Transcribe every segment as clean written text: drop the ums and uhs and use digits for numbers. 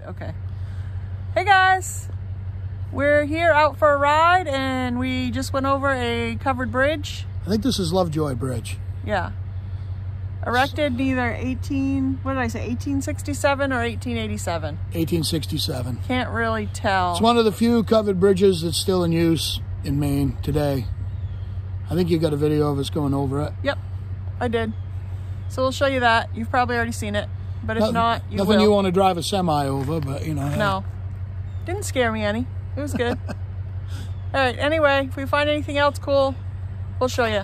bridge. Okay. Hey guys, we're here out for a ride and we just went over a covered bridge. I think this is Lovejoy Bridge. Yeah. Erected neither 1867 or 1887? 1867. Can't really tell. It's one of the few covered bridges that's still in use in Maine today. I think you got a video of us going over it. Yep, I did. So we'll show you that. You've probably already seen it, but if not, you will. Nothing you want to drive a semi over, but you know. No. Didn't scare me any. It was good. All right, anyway, if we find anything else cool, we'll show you.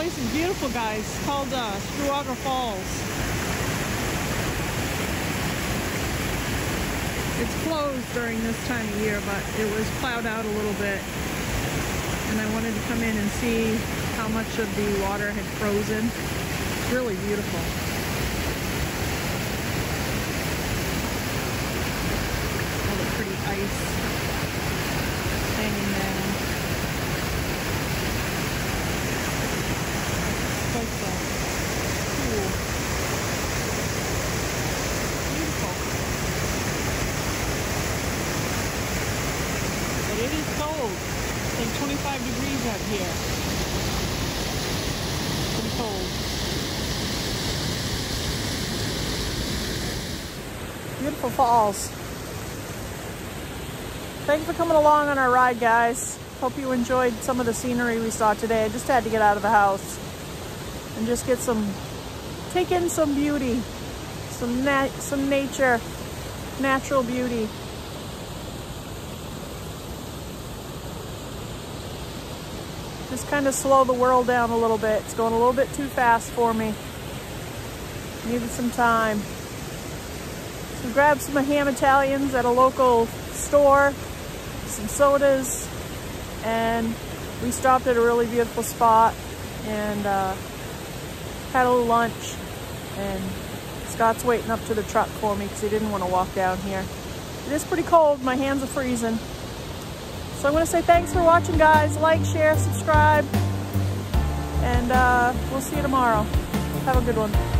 place is beautiful, guys. It's called Struger Falls. It's closed during this time of year, but it was plowed out a little bit. And I wanted to come in and see how much of the water had frozen. It's really beautiful. All the pretty ice hanging down. It is cold. It's like 25 degrees out here. It's pretty cold. Beautiful falls. Thanks for coming along on our ride, guys. Hope you enjoyed some of the scenery we saw today. I just had to get out of the house and just get take in some beauty, some nature, natural beauty. Just kind of slow the world down a little bit. It's going a little bit too fast for me. Needed some time. So grabbed some ham Italians at a local store, some sodas, and we stopped at a really beautiful spot and had a little lunch. And Scott's waiting up to the truck for me because he didn't want to walk down here. It is pretty cold. My hands are freezing. So I'm going to say thanks for watching, guys. Like, share, subscribe, and we'll see you tomorrow. Have a good one.